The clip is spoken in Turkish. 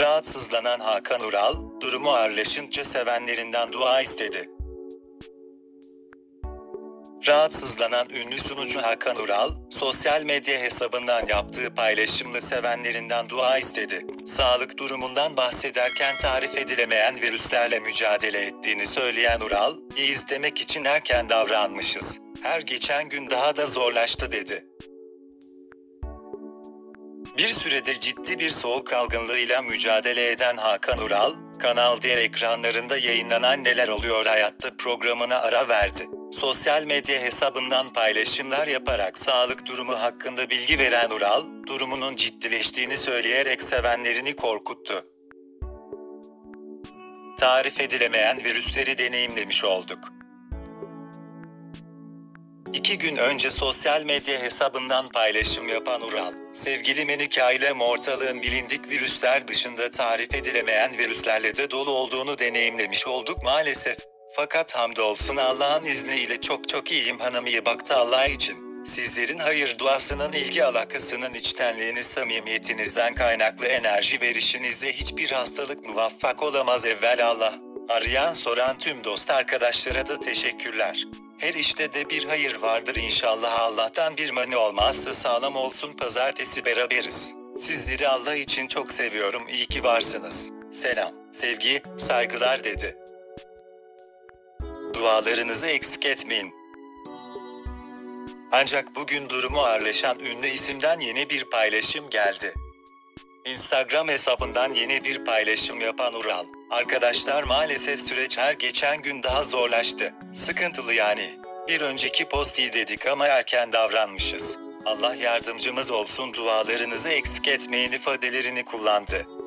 Rahatsızlanan Hakan Ural, durumu ağırlaşınca sevenlerinden dua istedi. Rahatsızlanan ünlü sunucu Hakan Ural, sosyal medya hesabından yaptığı paylaşımla sevenlerinden dua istedi. Sağlık durumundan bahsederken tarif edilemeyen virüslerle mücadele ettiğini söyleyen Ural, "İyiyiz demek için erken davranmışız. Her geçen gün daha da zorlaştı" dedi. Bir süredir ciddi bir soğuk algınlığıyla mücadele eden Hakan Ural, Kanal D ekranlarında yayınlanan Neler Oluyor Hayatta programına ara verdi. Sosyal medya hesabından paylaşımlar yaparak sağlık durumu hakkında bilgi veren Ural, durumunun ciddileştiğini söyleyerek sevenlerini korkuttu. "Tarif edilemeyen virüsleri deneyimlemiş olduk. 2 gün önce sosyal medya hesabından paylaşım yapan Ural, "Sevgili Melike ile ortalığın bilindik virüsler dışında tarif edilemeyen virüslerle de dolu olduğunu deneyimlemiş olduk maalesef. Fakat hamdolsun Allah'ın izniyle çok iyiyim hanım, iyi baktı Allah için. Sizlerin hayır duasının, ilgi alakasının, içtenliğiniz, samimiyetinizden kaynaklı enerji verişinize hiçbir hastalık muvaffak olamaz evvelallah. Arayan soran tüm dost arkadaşlara da teşekkürler. Her işte de bir hayır vardır inşallah, Allah'tan bir mani olmazsa sağlam olsun, pazartesi beraberiz. Sizleri Allah için çok seviyorum, iyi ki varsınız. Selam, sevgi, saygılar" dedi. Dualarınızı eksik etmeyin. Ancak bugün durumu ağırlaşan ünlü isimden yeni bir paylaşım geldi. Instagram hesabından yeni bir paylaşım yapan Ural, "Arkadaşlar maalesef süreç her geçen gün daha zorlaştı. Sıkıntılı yani. Bir önceki post iyi dedik ama erken davranmışız. Allah yardımcımız olsun, dualarınızı eksik etmeyin" ifadelerini kullandı.